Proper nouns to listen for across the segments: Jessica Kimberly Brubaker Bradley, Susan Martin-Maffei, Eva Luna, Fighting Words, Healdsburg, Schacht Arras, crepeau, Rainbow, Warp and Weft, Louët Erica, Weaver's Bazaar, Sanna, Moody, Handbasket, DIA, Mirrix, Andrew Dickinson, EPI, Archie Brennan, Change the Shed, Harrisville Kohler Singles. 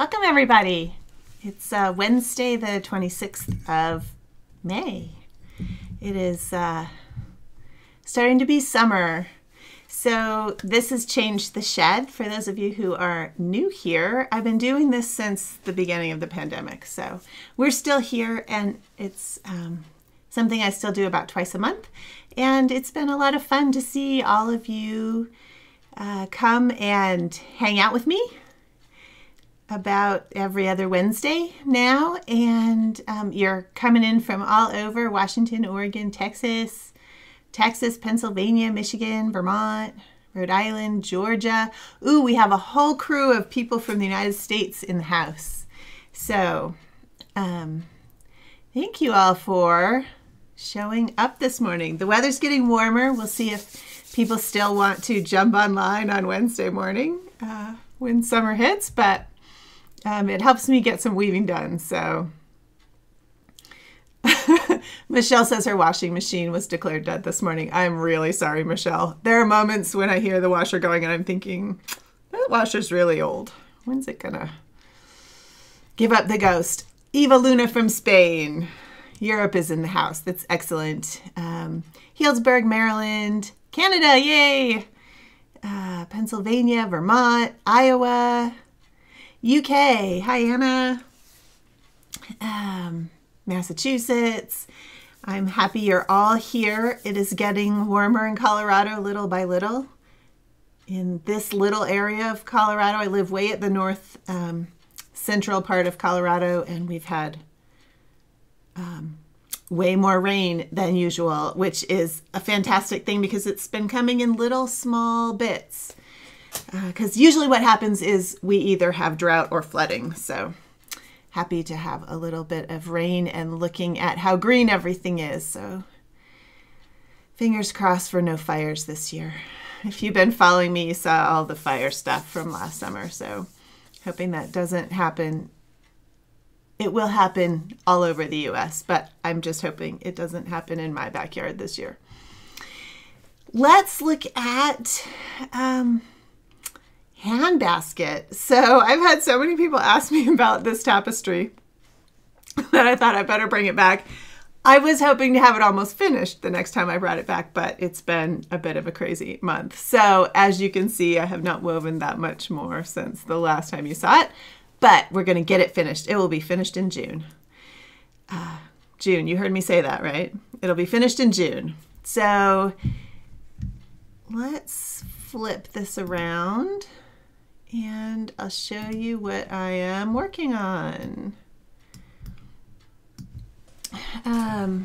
Welcome, everybody. It's Wednesday, the 26th of May. It is starting to be summer. So this is Change the Shed. For those of you who are new here, I've been doing this since the beginning of the pandemic. So we're still here, and it's something I still do about twice a month. And it's been a lot of fun to see all of you come and hang out with me about every other Wednesday now. And you're coming in from all over: Washington, Oregon, Texas, Pennsylvania, Michigan, Vermont, Rhode Island, Georgia. Ooh, we have a whole crew of people from the United States in the house. So thank you all for showing up this morning. The weather's getting warmer. We'll see if people still want to jump online on Wednesday morning when summer hits, but it helps me get some weaving done, so. Michelle says her washing machine was declared dead this morning. I'm really sorry, Michelle. There are moments when I hear the washer going and I'm thinking, that washer's really old. When's it gonna give up the ghost? Eva Luna from Spain. Europe is in the house. That's excellent. Healdsburg, Maryland, Canada, yay! Pennsylvania, Vermont, Iowa, UK. Hi, Anna. Massachusetts. I'm happy you're all here. It is getting warmer in Colorado little by little. In this little area of Colorado, I live way at the north central part of Colorado, and we've had way more rain than usual, which is a fantastic thing because it's been coming in little small bits. Because usually what happens is we either have drought or flooding. So happy to have a little bit of rain and looking at how green everything is. So fingers crossed for no fires this year. If you've been following me, you saw all the fire stuff from last summer. So hoping that doesn't happen. It will happen all over the US, but I'm just hoping it doesn't happen in my backyard this year. Let's look at Handbasket. So I've had so many people ask me about this tapestry that I thought I better bring it back. I was hoping to have it almost finished the next time I brought it back, but it's been a bit of a crazy month. So as you can see, I have not woven that much more since the last time you saw it, but we're going to get it finished. It will be finished in June. June, you heard me say that, right? It'll be finished in June. So let's flip this around. And I'll show you what I am working on. Yeah,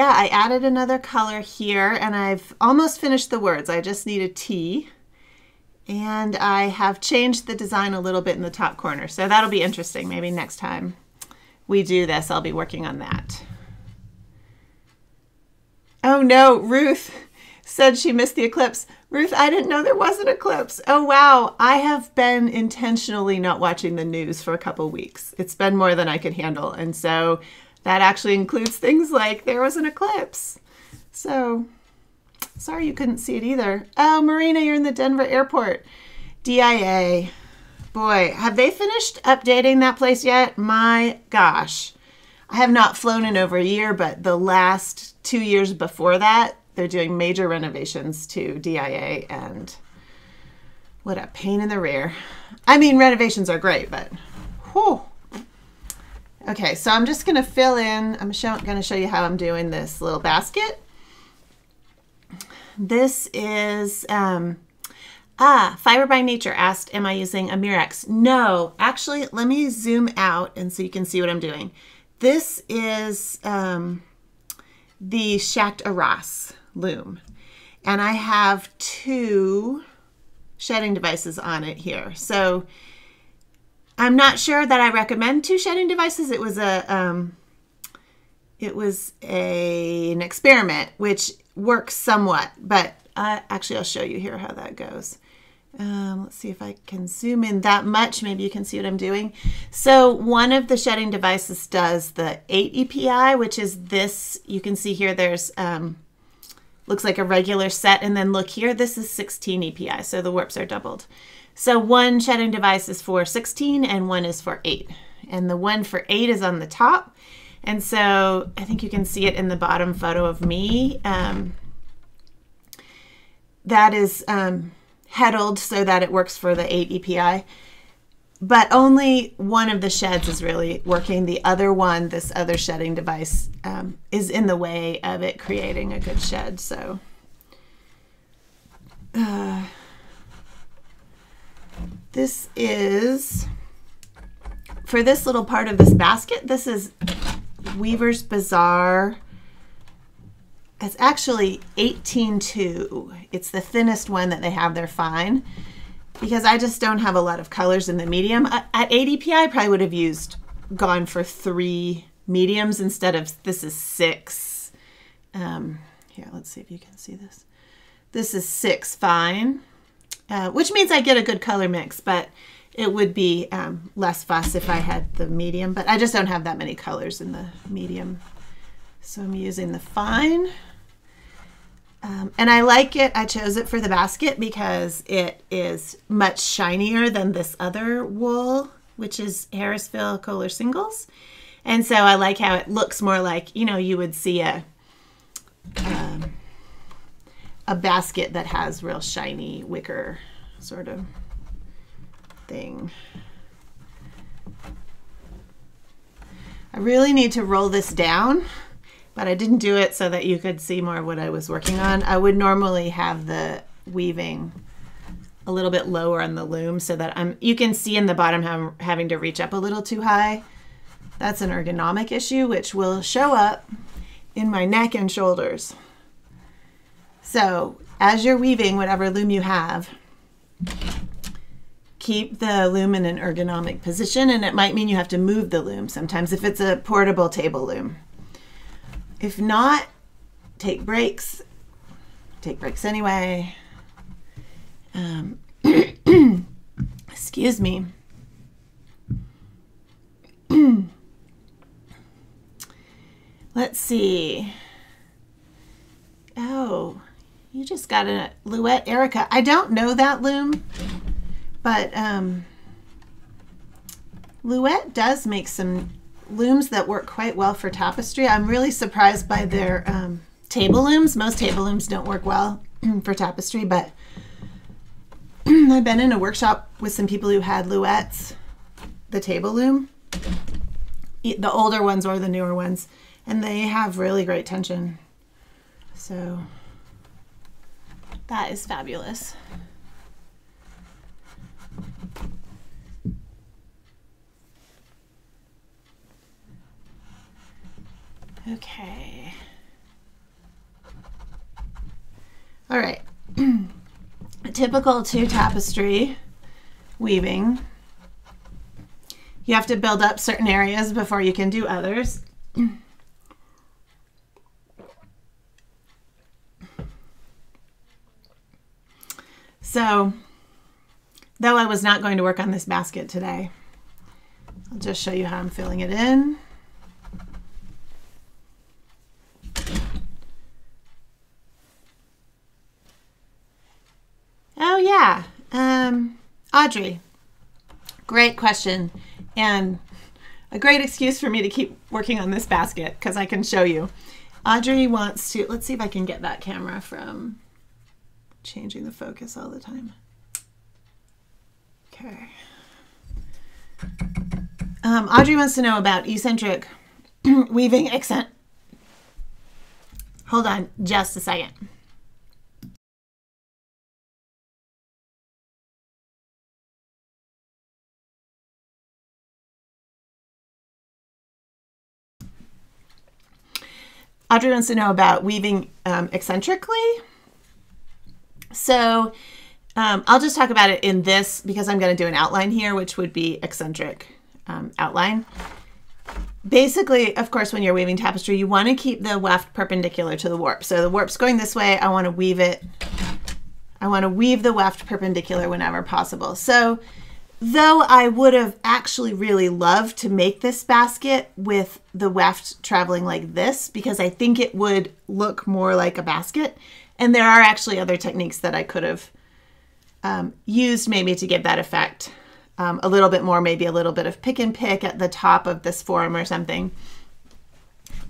I added another color here, and I've almost finished the words. I just need a T. And I have changed the design a little bit in the top corner. So that'll be interesting. Maybe next time we do this, I'll be working on that. Oh no, Ruth said she missed the eclipse. Ruth, I didn't know there was an eclipse. Oh, wow. I have been intentionally not watching the news for a couple weeks. It's been more than I could handle. And so that actually includes things like there was an eclipse. So sorry you couldn't see it either. Oh, Marina, you're in the Denver airport. DIA. Boy, have they finished updating that place yet? My gosh. I have not flown in over a year, but the last 2 years before that, they're doing major renovations to DIA, and what a pain in the rear. I mean, renovations are great, but whew. Okay, so I'm just gonna fill in. I'm gonna show you how I'm doing this little basket. This is, Fiber by Nature asked, am I using a Mirrix? No, actually, let me zoom out and so you can see what I'm doing. This is the Schacht Arras loom, and I have two shedding devices on it here. So I'm not sure that I recommend two shedding devices. It was an experiment, which works somewhat, but actually I'll show you here how that goes. Let's see if I can zoom in that much. Maybe you can see what I'm doing. So one of the shedding devices does the 8 EPI, which is this. You can see here there's looks like a regular set. And then look here, this is 16 EPI, so the warps are doubled. So one shedding device is for 16 and one is for 8. And the one for 8 is on the top. And so I think you can see it in the bottom photo of me. That is heddled so that it works for the 8 EPI. But only one of the sheds is really working. The other one, this other shedding device, is in the way of it creating a good shed. So this is, for this little part of this basket, this is Weaver's Bazaar. It's actually 18-2. It's the thinnest one that they have. They're fine. Because I just don't have a lot of colors in the medium. At 8 EPI, I probably would have gone for 3 mediums instead of, this is 6. Here, let's see if you can see this. This is 6 fine, which means I get a good color mix, but it would be less fuss if I had the medium, but I just don't have that many colors in the medium. So I'm using the fine. And I like it. I chose it for the basket because it is much shinier than this other wool, which is Harrisville Kohler Singles. And so I like how it looks more like, you know, you would see a basket that has real shiny wicker sort of thing. I really need to roll this down, but I didn't do it so that you could see more of what I was working on. I would normally have the weaving a little bit lower on the loom so that you can see in the bottom how I'm having to reach up a little too high. That's an ergonomic issue, which will show up in my neck and shoulders. So as you're weaving whatever loom you have, keep the loom in an ergonomic position, and it might mean you have to move the loom sometimes if it's a portable table loom. If not, take breaks anyway. Excuse me. Let's see. Oh, you just got a Louët Erica. I don't know that loom, but Louët does make some looms that work quite well for tapestry. I'm really surprised by their table looms. Most table looms don't work well for tapestry, but I've been in a workshop with some people who had Louettes, the table loom, the older ones or the newer ones, and they have really great tension. So that is fabulous. Okay. All right. Typical to tapestry weaving, you have to build up certain areas before you can do others. So, though I was not going to work on this basket today, I'll just show you how I'm filling it in. Oh, yeah. Audrey, great question. And a great excuse for me to keep working on this basket because I can show you. Audrey wants to, let's see if I can get that camera from changing the focus all the time. Okay. Audrey wants to know about eccentric weaving accent. Hold on just a second. Audrey wants to know about weaving eccentrically. So I'll just talk about it in this because I'm going to do an outline here, which would be eccentric outline. Basically, of course, when you're weaving tapestry, you want to keep the weft perpendicular to the warp. So the warp's going this way. I want to weave it. I want to weave the weft perpendicular whenever possible. So though I would have actually really loved to make this basket with the weft traveling like this because I think it would look more like a basket, And there are actually other techniques that I could have used maybe to give that effect a little bit more, maybe a little bit of pick and pick at the top of this form or something.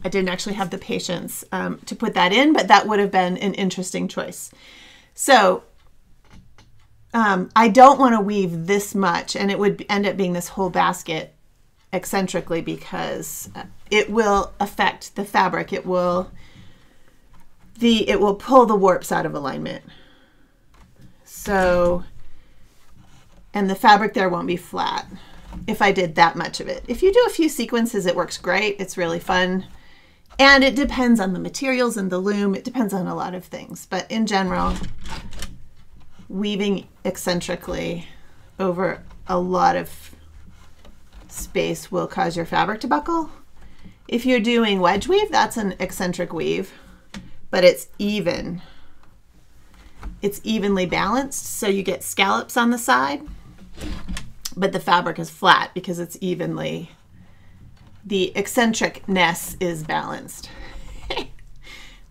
I didn't actually have the patience to put that in, but that would have been an interesting choice. So I don't want to weave this much, and it would end up being this whole basket eccentrically, because it will affect the fabric. It will pull the warps out of alignment. So, and the fabric there won't be flat if I did that much of it. If you do a few sequences, it works great. It's really fun. And it depends on the materials and the loom. It depends on a lot of things, but in general, weaving eccentrically over a lot of space will cause your fabric to buckle. If you're doing wedge weave, that's an eccentric weave, but it's even. It's evenly balanced, so you get scallops on the side, but the fabric is flat because it's evenly. The eccentricness is balanced.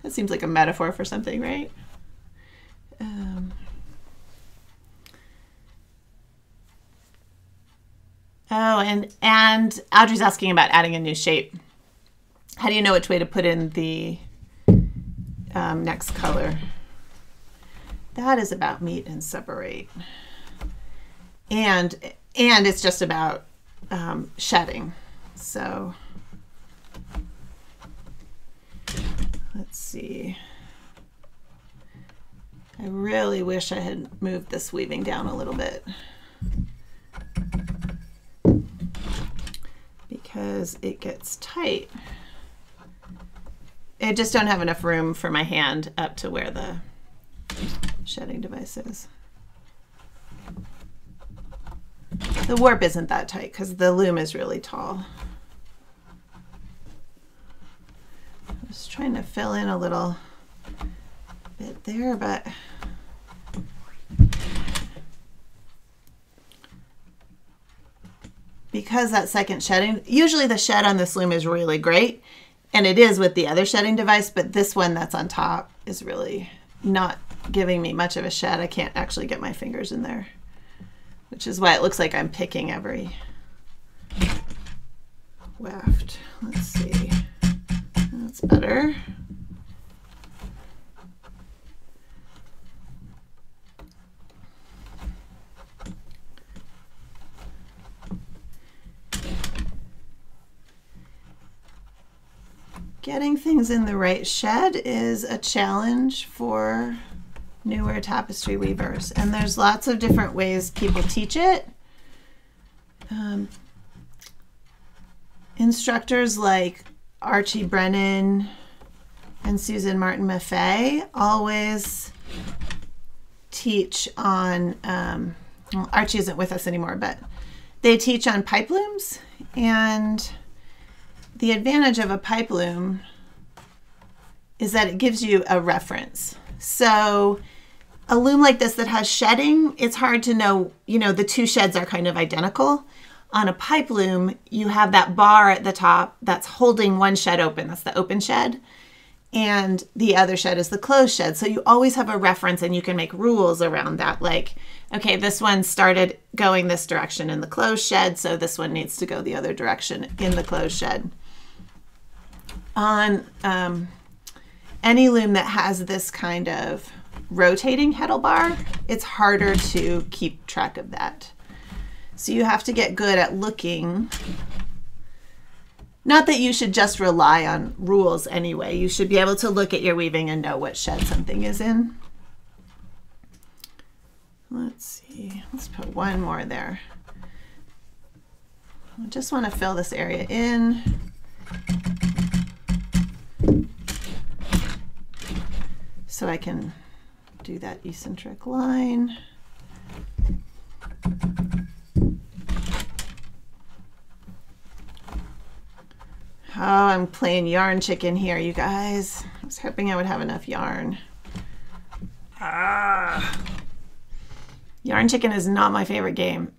That seems like a metaphor for something, right? Oh, and Audrey's asking about adding a new shape. How do you know which way to put in the next color? That is about meet and separate. And it's just about shedding. So let's see. I really wish I had moved this weaving down a little bit, because it gets tight. I just don't have enough room for my hand up to where the shedding device is. The warp isn't that tight because the loom is really tall. I'm just trying to fill in a little bit there, but because that second shedding, usually the shed on this loom is really great, and it is with the other shedding device, but this one that's on top is really not giving me much of a shed. I can't actually get my fingers in there, which is why it looks like I'm picking every weft. Let's see, that's better. Getting things in the right shed is a challenge for newer tapestry weavers, and there's lots of different ways people teach it. Instructors like Archie Brennan and Susan Martin-Maffei always teach on, well, Archie isn't with us anymore, but they teach on pipe looms. And the advantage of a pipe loom is that it gives you a reference. So a loom like this that has shedding, it's hard to know, you know, the two sheds are kind of identical. On a pipe loom, you have that bar at the top that's holding one shed open. That's the open shed. And the other shed is the closed shed. So you always have a reference, and you can make rules around that. Like, okay, this one started going this direction in the closed shed, so this one needs to go the other direction in the closed shed. On any loom that has this kind of rotating handlebar, it's harder to keep track of that. So you have to get good at looking. Not that you should just rely on rules anyway. You should be able to look at your weaving and know what shed something is in. Let's see, let's put one more there. I just want to fill this area in. So I can do that eccentric line. Oh, I'm playing yarn chicken here, you guys. I was hoping I would have enough yarn. Ah. Yarn chicken is not my favorite game.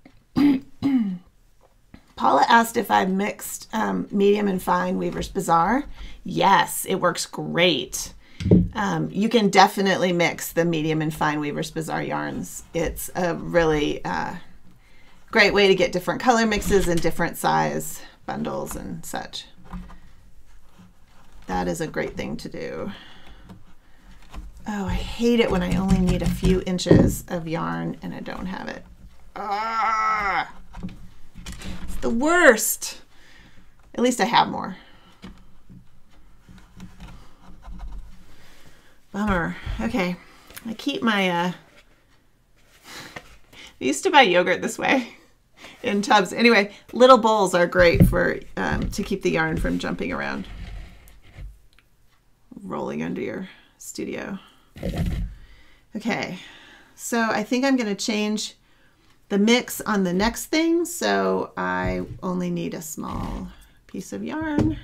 Paula asked if I mixed medium and fine Weaver's Bazaar. Yes, it works great. You can definitely mix the medium and fine Weaver's Bazaar yarns. It's a really great way to get different color mixes and different size bundles and such. That is a great thing to do. Oh, I hate it when I only need a few inches of yarn and I don't have it. Ah, it's the worst. At least I have more. Bummer. Okay, I keep my, I used to buy yogurt this way in tubs. Anyway, little bowls are great for, to keep the yarn from jumping around, rolling under your studio. Okay, so I think I'm gonna change the mix on the next thing. So I only need a small piece of yarn.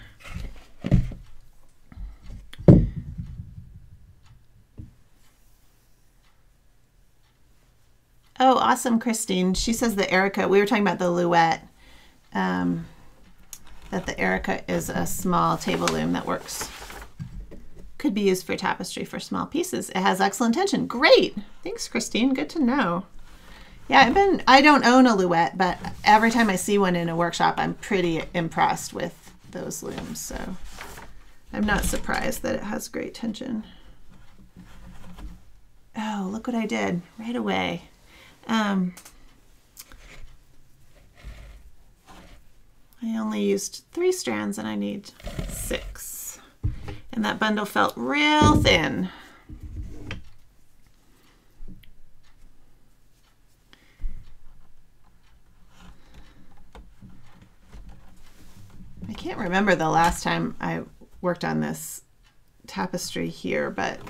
Oh, awesome, Christine. She says the Erica, we were talking about the Louët, that the Erica is a small table loom that works. Could be used for tapestry for small pieces. It has excellent tension. Great. Thanks, Christine. Good to know. Yeah, I don't own a Louët, but every time I see one in a workshop, I'm pretty impressed with those looms. So I'm not surprised that it has great tension. Oh, look what I did right away. I only used 3 strands and I need 6. And that bundle felt real thin. I can't remember the last time I worked on this tapestry here, but,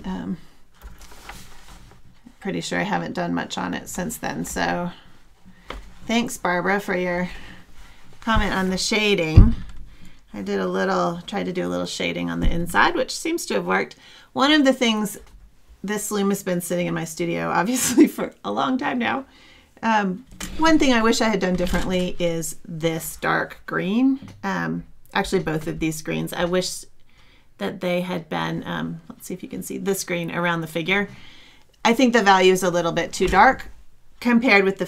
pretty sure I haven't done much on it since then. So thanks, Barbara, for your comment on the shading. I did a little, tried to do a little shading on the inside, which seems to have worked. One of the things, this loom has been sitting in my studio, obviously, for a long time now. One thing I wish I had done differently is this dark green. Actually, both of these greens. I wish that they had been, let's see if you can see this green around the figure. I think the value is a little bit too dark compared with the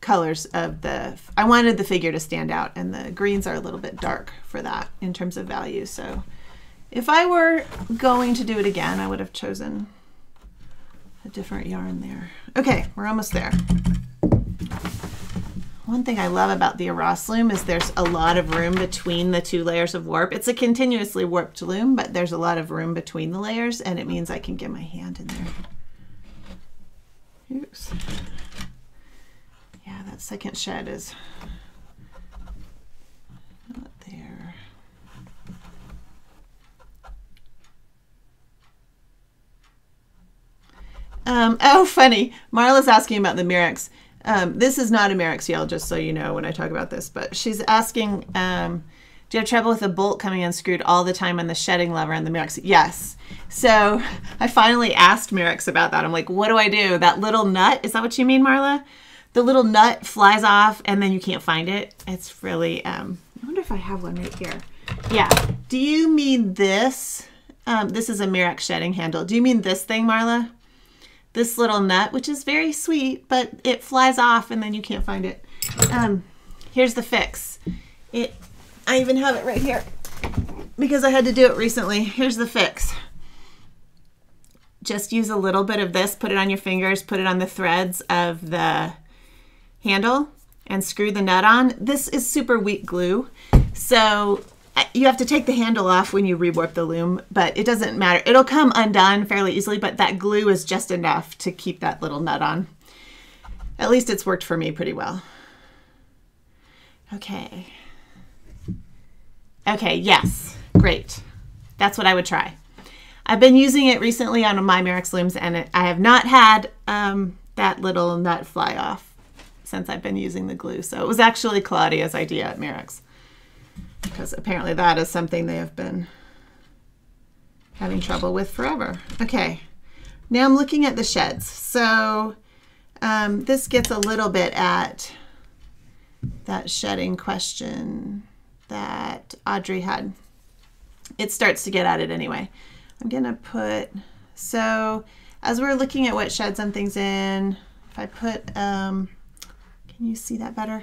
colors of the, I wanted the figure to stand out, and the greens are a little bit dark for that in terms of value. So if I were going to do it again, I would have chosen a different yarn there. Okay, we're almost there. One thing I love about the Arras loom is there's a lot of room between the 2 layers of warp. It's a continuously warped loom, but there's a lot of room between the layers, and it means I can get my hand in there. Oops. Yeah, that second shed is not there. Oh, funny. Marla's asking about the Mirrix. This is not a Mirrix yell, just so you know when I talk about this, but she's asking, do you have trouble with the bolt coming unscrewed all the time on the shedding lever and the Mirrix? Yes. So I finally asked Mirrix about that. I'm like, what do I do? That little nut, is that what you mean, Marla? The little nut flies off and then you can't find it. It's really, I wonder if I have one right here. Yeah. Do you mean this? This is a Mirrix shedding handle. Do you mean this thing, Marla? This little nut, which is very sweet, but it flies off and then you can't find it. Here's the fix. I even have it right here because I had to do it recently. Here's the fix. Just use a little bit of this, put it on your fingers, put it on the threads of the handle and screw the nut on. This is super weak glue. So you have to take the handle off when you rewarp the loom, but it doesn't matter. It'll come undone fairly easily, but that glue is just enough to keep that little nut on. At least it's worked for me pretty well. Okay. Okay, yes, great. That's what I would try. I've been using it recently on my Mirrix looms, and I have not had that little nut fly off since I've been using the glue. So it was actually Claudia's idea at Mirrix, because apparently that is something they have been having trouble with forever. Okay, now I'm looking at the sheds. So this gets a little bit at that shedding question that Audrey had. it starts to get at it anyway. I'm gonna put, so as we're looking at what sheds and things in, if I put, can you see that better?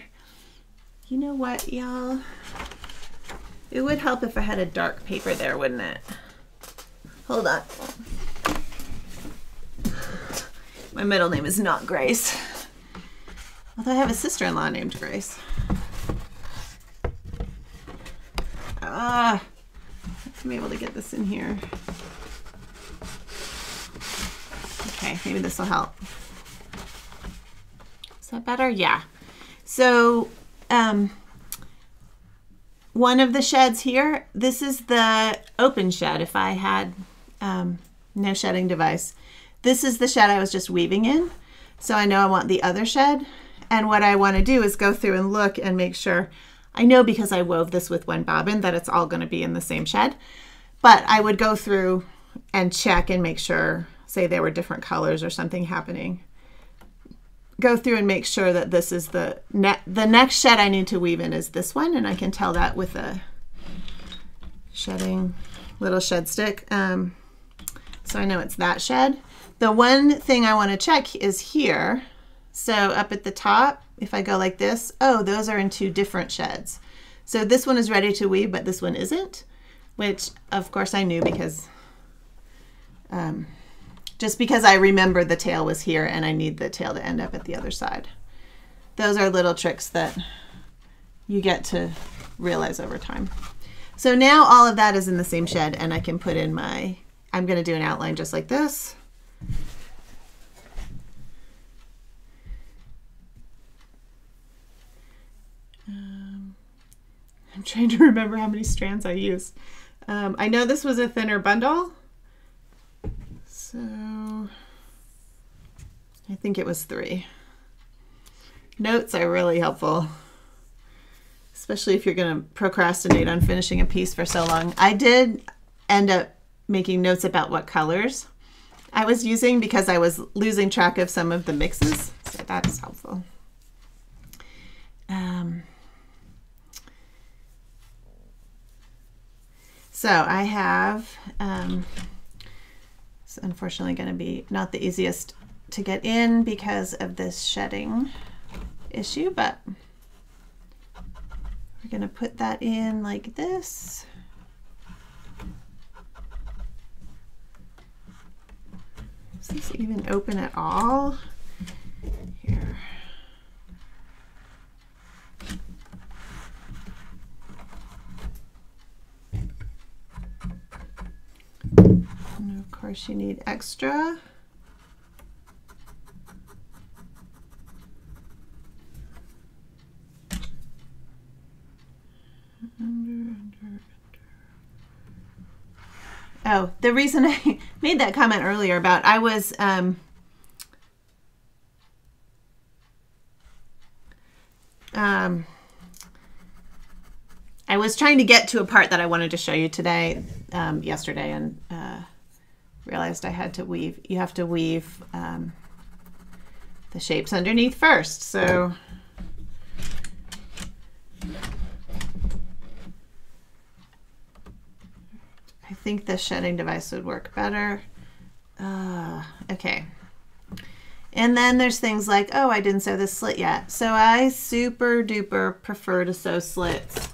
You know what, y'all? It would help if I had a dark paper there, wouldn't it? Hold on. My middle name is not Grace. Although I have a sister-in-law named Grace. Ah, I'm able to get this in here. Okay, maybe this will help. Is that better? Yeah. So one of the sheds here, this is the open shed. If I had no shedding device, this is the shed I was just weaving in. So I know I want the other shed. And what I want to do is go through and look and make sure. I know because I wove this with one bobbin that it's all going to be in the same shed, but I would go through and check and make sure, say there were different colors or something happening. Go through and make sure that this is the next shed I need to weave in is this one, and I can tell that with a shedding little shed stick. So I know it's that shed. The one thing I want to check is here. So up at the top, if I go like this, oh, those are in two different sheds. So this one is ready to weave, but this one isn't, which of course I knew because just because I remember the tail was here and I need the tail to end up at the other side. Those are little tricks that you get to realize over time. So now all of that is in the same shed, and I can put in my, I'm going to do an outline just like this. I'm trying to remember how many strands I used. I know this was a thinner bundle, so I think it was 3. Notes are really helpful, especially if you're going to procrastinate on finishing a piece for so long. I did end up making notes about what colors I was using because I was losing track of some of the mixes, so that's helpful. So I have, it's unfortunately going to be not the easiest to get in because of this shedding issue, but we're going to put that in like this. Is this even open at all? Here. And of course you need extra. Under. Oh, the reason I made that comment earlier about I was I was trying to get to a part that I wanted to show you today, yesterday, and realized I had to weave. You have to weave the shapes underneath first. So I think the shedding device would work better. Okay. And then there's things like, oh, I didn't sew this slit yet. So I super duper prefer to sew slits.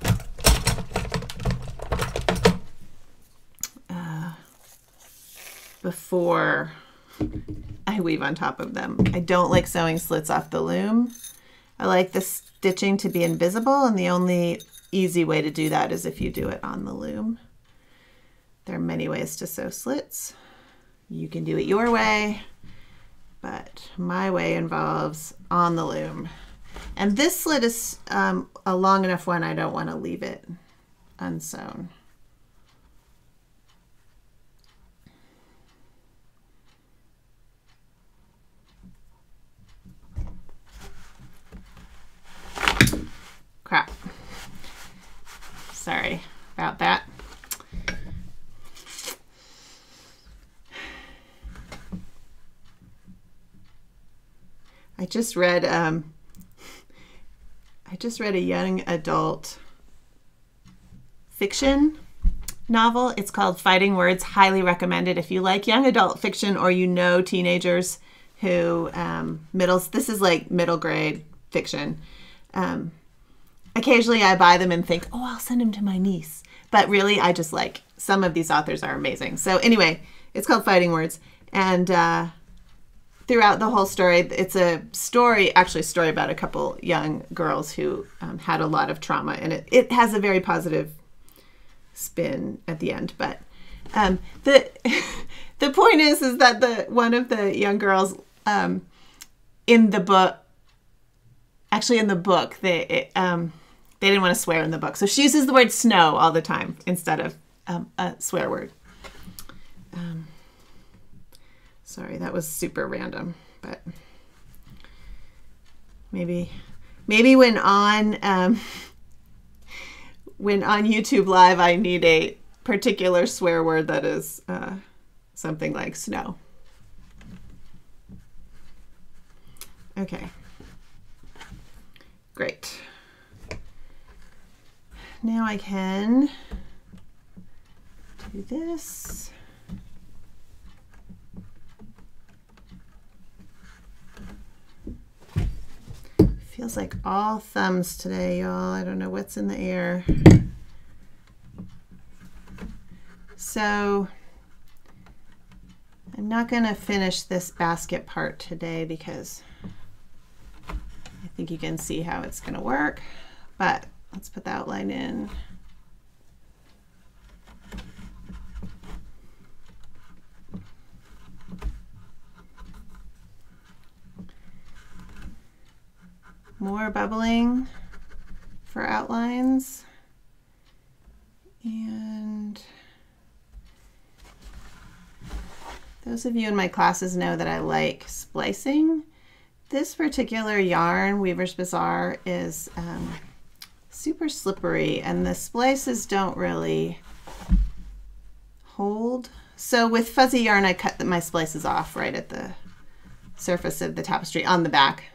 Before I weave on top of them. I don't like sewing slits off the loom. I like the stitching to be invisible, and the only easy way to do that is if you do it on the loom. There are many ways to sew slits. You can do it your way, but my way involves on the loom. And this slit is a long enough one, I don't want to leave it unsewn. Crap. Sorry about that. I just read a young adult fiction novel. It's called Fighting Words. Highly recommended if you like young adult fiction or you know teenagers who this is like middle grade fiction. Occasionally I buy them and think, oh, I'll send them to my niece. But really, I just like some of these authors are amazing. So anyway, it's called Fighting Words. And throughout the whole story, it's a story, actually a story about a couple young girls who had a lot of trauma. And it has a very positive spin at the end. But the point is that one of the young girls in the book, actually in the book, they didn't want to swear in the book. So she uses the word snow all the time instead of a swear word. Sorry, that was super random, but maybe when on YouTube Live, I need a particular swear word that is something like snow. Okay, great. Now I can do this. Feels like all thumbs today, y'all. I don't know what's in the air. So I'm not going to finish this basket part today because I think you can see how it's going to work, but let's put the outline in. More bubbling for outlines, and those of you in my classes know that I like splicing. This particular yarn, Weaver's Bazaar, is super slippery, and the splices don't really hold. So with fuzzy yarn, I cut my splices off right at the surface of the tapestry on the back.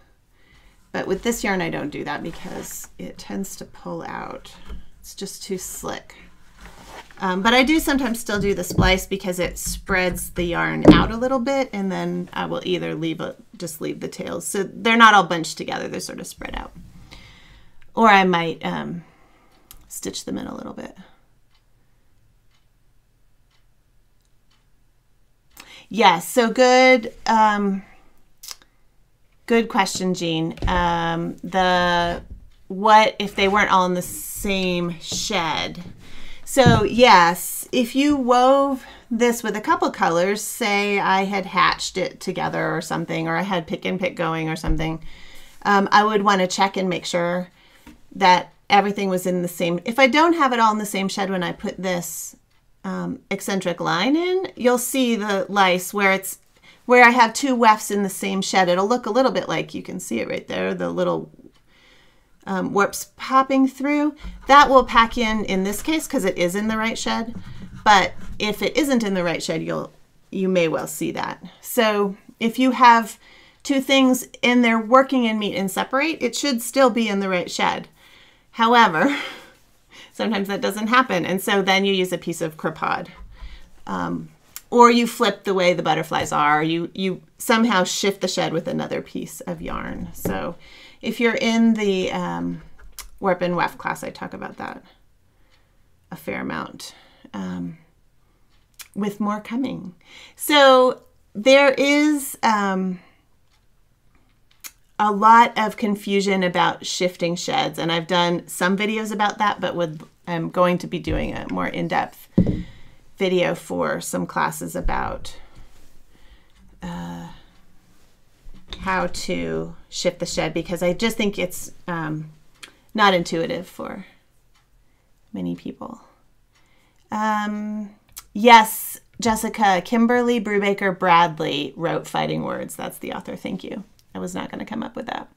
But with this yarn, I don't do that because it tends to pull out. It's just too slick. But I do sometimes still do the splice because it spreads the yarn out a little bit, and then I will either just leave the tails. So they're not all bunched together, they're sort of spread out. Or I might stitch them in a little bit. Yes, yeah, so good. Good question, Jean. What if they weren't all in the same shed? So yes, if you wove this with a couple colors, say I had hatched it together or something, or I had pick and pick going or something, I would want to check and make sure that everything was in the same. If I don't have it all in the same shed when I put this eccentric line in, you'll see the lice where I have two wefts in the same shed. It'll look a little bit like, you can see it right there, the little warps popping through. That will pack in this case, because it is in the right shed. But if it isn't in the right shed, you may well see that. So if you have two things and they're working in meet and separate, it should still be in the right shed. However, sometimes that doesn't happen. And so then you use a piece of crepod. Or you flip the way the butterflies are, you somehow shift the shed with another piece of yarn. So if you're in the warp and weft class, I talk about that a fair amount, with more coming. So there is a lot of confusion about shifting sheds, and I've done some videos about that, but I'm going to be doing a more in-depth video for some classes about how to shift the shed, because I just think it's not intuitive for many people. Yes, Jessica Kimberly Brubaker Bradley wrote Fighting Words. That's the author. Thank you. I was not going to come up with that.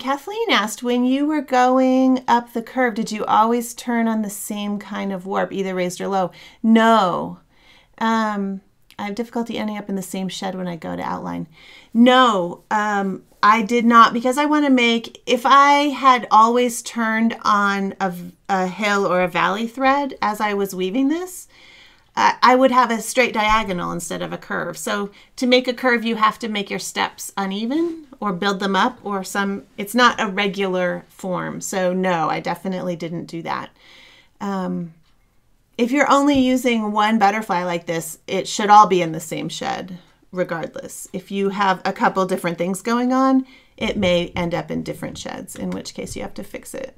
Kathleen asked, when you were going up the curve, did you always turn on the same kind of warp, either raised or low? No. I have difficulty ending up in the same shed when I go to outline. No, I did not, because I want to make, if I had always turned on a hill or a valley thread as I was weaving this, I would have a straight diagonal instead of a curve. So to make a curve, you have to make your steps uneven or build them up or some, it's not a regular form. So no, I definitely didn't do that. If you're only using one butterfly like this, it should all be in the same shed regardless. If you have a couple different things going on, it may end up in different sheds, in which case you have to fix it.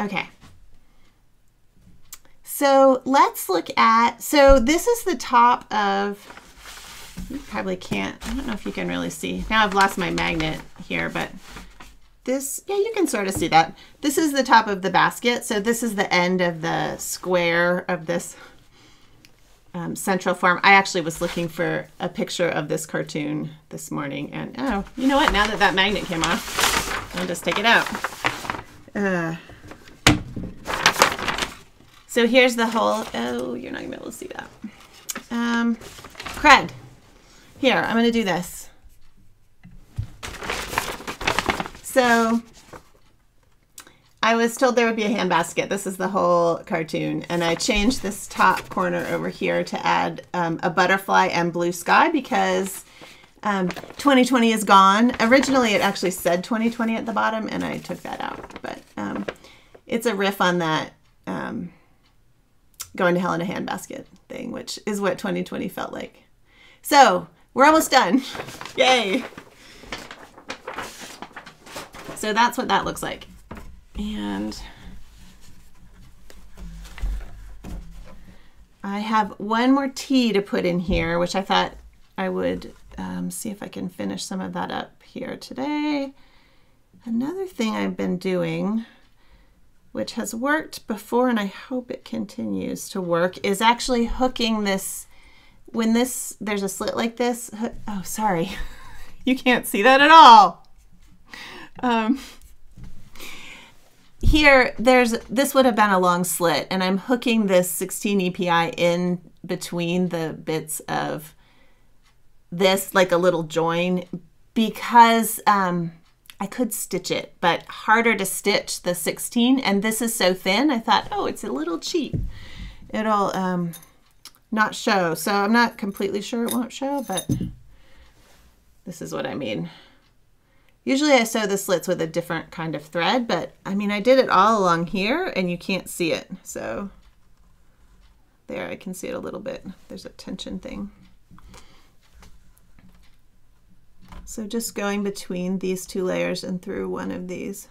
Okay. So let's look at, so this is the top of, you probably can't, I don't know if you can really see. Now I've lost my magnet here, but this, yeah, you can sort of see that. This is the top of the basket. So this is the end of the square of this central form. I actually was looking for a picture of this cartoon this morning, and oh, you know what? Now that that magnet came off, I'll just take it out. So here's the whole, oh, you're not gonna be able to see that. Cred. Here, I'm gonna do this. So I was told there would be a handbasket. This is the whole cartoon. And I changed this top corner over here to add a butterfly and blue sky because 2020 is gone. Originally, it actually said 2020 at the bottom, and I took that out. But it's a riff on that going to hell in a handbasket thing, which is what 2020 felt like. So we're almost done. Yay. So that's what that looks like. And I have one more T to put in here, which I thought I would see if I can finish some of that up here today. Another thing I've been doing, which has worked before and I hope it continues to work, is actually hooking this, when this, there's a slit like this. Oh, sorry, you can't see that at all. Here, this would have been a long slit, and I'm hooking this 16 EPI in between the bits of this, like a little join, because I could stitch it, but harder to stitch the 16, and this is so thin, I thought, oh, it's a little cheap. It'll not show, so I'm not completely sure it won't show, but this is what I mean. Usually I sew the slits with a different kind of thread, but I mean, I did it all along here and you can't see it. So there, I can see it a little bit. There's a tension thing. So just going between these two layers and through one of these.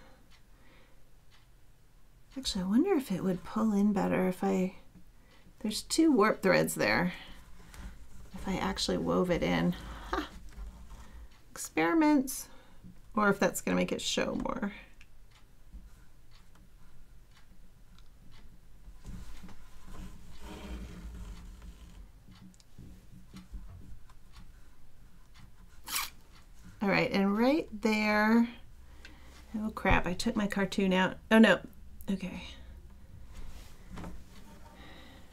Actually, I wonder if it would pull in better if I, there's two warp threads there. If I actually wove it in, huh. Experiments. Or if that's going to make it show more. All right, and right there, oh crap, I took my cartoon out. Oh no, okay.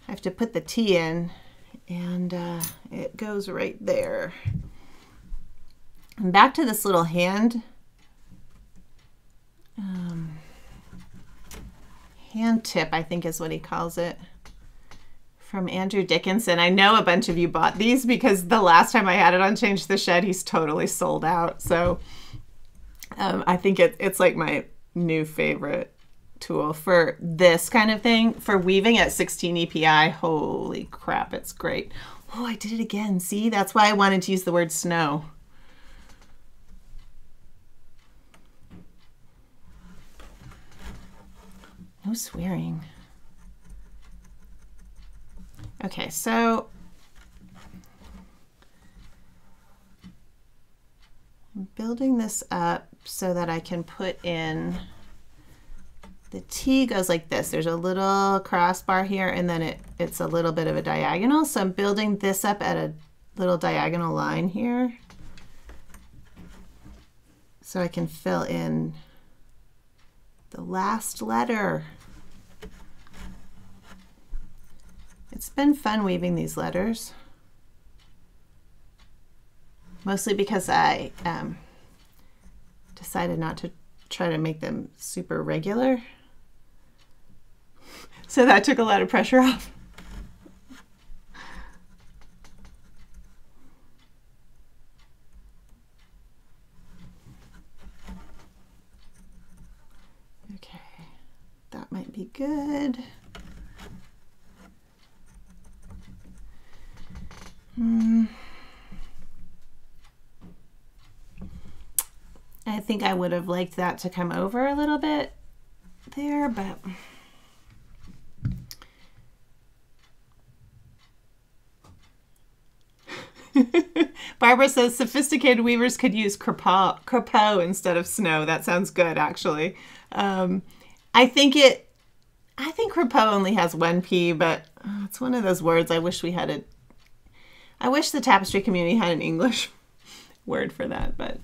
I have to put the T in, and it goes right there. And back to this little hand, hand tip, I think is what he calls it, from Andrew Dickinson. I know a bunch of you bought these because the last time I had it on Change the Shed, he's totally sold out. So I think it's like my new favorite tool for this kind of thing. For weaving at 16 EPI, holy crap, it's great. Oh, I did it again. See, that's why I wanted to use the word snow. No swearing. Okay, so I'm building this up so that I can put in, the T goes like this. There's a little crossbar here, and then it's a little bit of a diagonal. So I'm building this up at a little diagonal line here so I can fill in the last letter. It's been fun weaving these letters, mostly because I decided not to try to make them super regular. So that took a lot of pressure off. Okay, that might be good. I think I would have liked that to come over a little bit there, but Barbara says sophisticated weavers could use crepeau instead of snow. That sounds good, actually. I think crepeau only has one P, but it's one of those words I wish we had I wish the tapestry community had an English word for that, but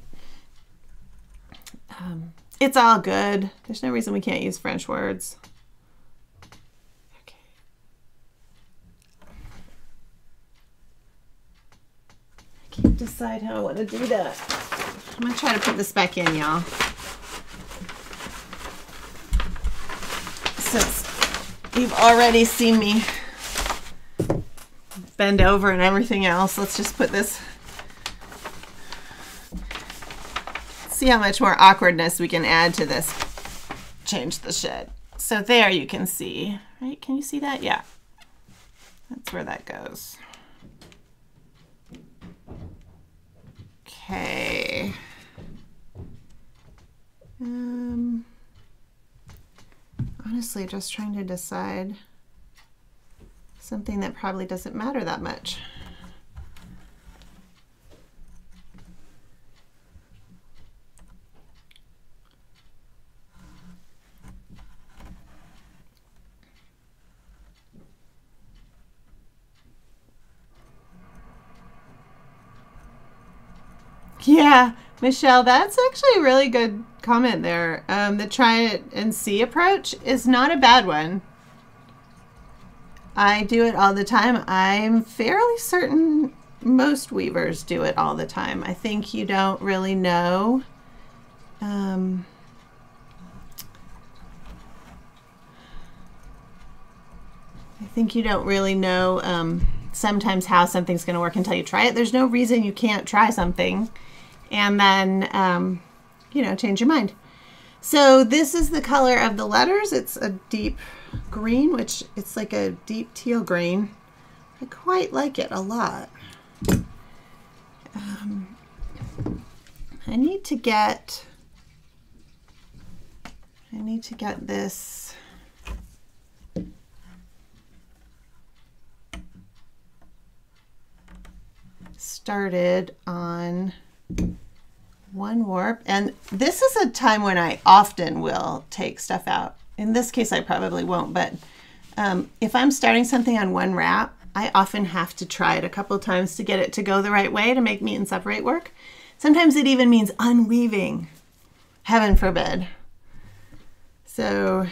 it's all good. There's no reason we can't use French words. Can't decide how I want to do that. I'm gonna try to put this back in, y'all. Since you've already seen me bend over and everything else, let's just put this. See how much more awkwardness we can add to this. Change the Shed. So there you can see, right? Can you see that? Yeah. That's where that goes. Okay. Honestly, just trying to decide something that probably doesn't matter that much. Yeah, Michelle, that's actually a really good comment there. The try it and see approach is not a bad one. I do it all the time. I'm fairly certain most weavers do it all the time. I think you don't really know. Sometimes how something's going to work until you try it. There's no reason you can't try something and then, you know, change your mind. So this is the color of the letters. It's a deep green, which it's like a deep teal green. I quite like it a lot. I need to get this. Started on one warp, and this is a time when I often will take stuff out. In this case I probably won't, but if I'm starting something on one wrap, I often have to try it a couple times to get it to go the right way to make meet and separate work. Sometimes it even means unweaving, heaven forbid. So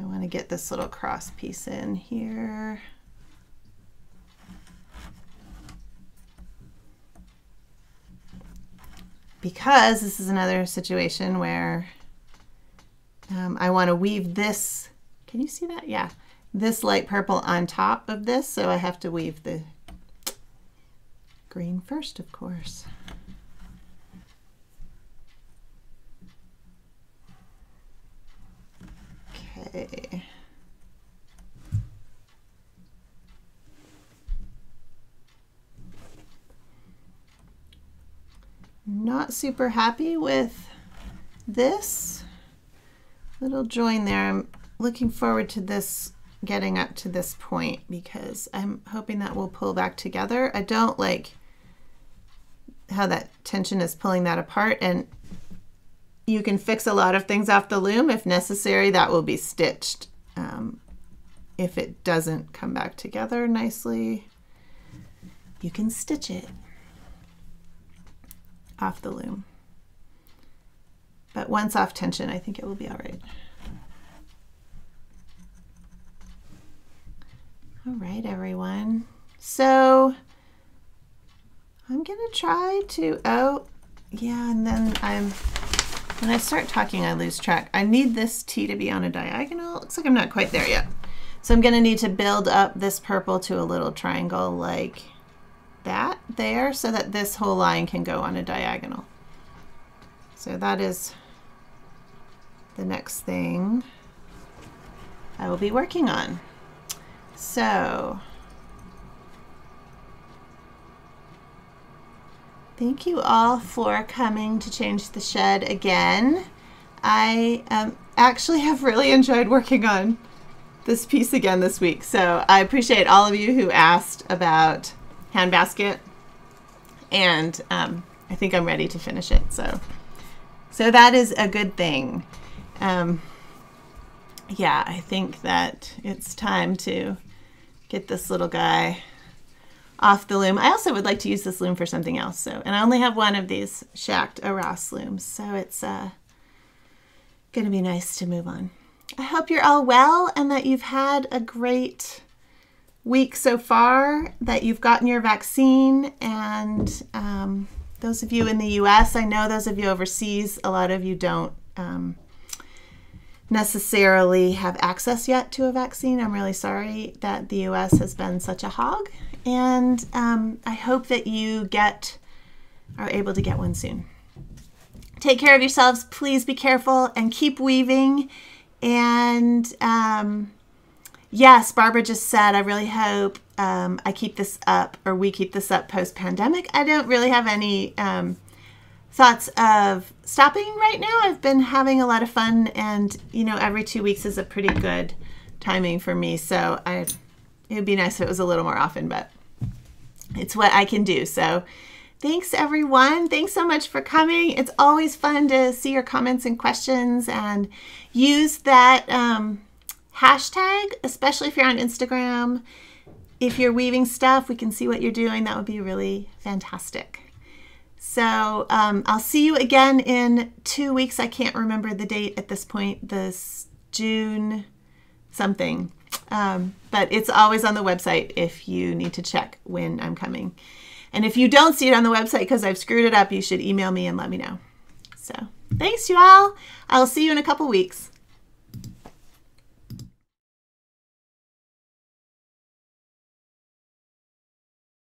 I want to get this little cross piece in here. Because this is another situation where I want to weave this, can you see that? Yeah, this light purple on top of this. So I have to weave the green first, of course. Okay. Not super happy with this little join there. I'm looking forward to this getting up to this point because I'm hoping that will pull back together. I don't like how that tension is pulling that apart, and you can fix a lot of things off the loom. If necessary, that will be stitched if it doesn't come back together nicely. You can stitch it off the loom. But once off tension, I think it will be all right. All right, everyone. So I'm gonna try to, oh, yeah, and then I'm, when I start talking, I lose track. I need this T to be on a diagonal. Looks like I'm not quite there yet. So I'm gonna need to build up this purple to a little triangle like that there so that this whole line can go on a diagonal. So that is the next thing I will be working on. So thank you all for coming to Change the Shed again. I actually have really enjoyed working on this piece again this week. So I appreciate all of you who asked about Handbasket, and I think I'm ready to finish it. So that is a good thing. Yeah, I think that it's time to get this little guy off the loom. I also would like to use this loom for something else. So, and I only have one of these Schacht Arras looms, so it's gonna be nice to move on. I hope you're all well and that you've had a great week so far, that you've gotten your vaccine, and those of you in the US, I know those of you overseas, a lot of you don't necessarily have access yet to a vaccine. I'm really sorry that the US has been such a hog, and I hope that you are able to get one soon. Take care of yourselves, please be careful, and keep weaving. And yes, Barbara just said, I really hope I keep this up, or we keep this up post-pandemic. I don't really have any thoughts of stopping right now. I've been having a lot of fun, and you know, every 2 weeks is a pretty good timing for me. So it would be nice if it was a little more often, but it's what I can do. So thanks everyone. Thanks so much for coming. It's always fun to see your comments and questions, and use that hashtag, especially if you're on Instagram. If you're weaving stuff, we can see what you're doing. That would be really fantastic. So I'll see you again in 2 weeks. I can't remember the date at this point, this June something. But it's always on the website if you need to check when I'm coming. And if you don't see it on the website because I've screwed it up, you should email me and let me know. So thanks you all. I'll see you in a couple weeks.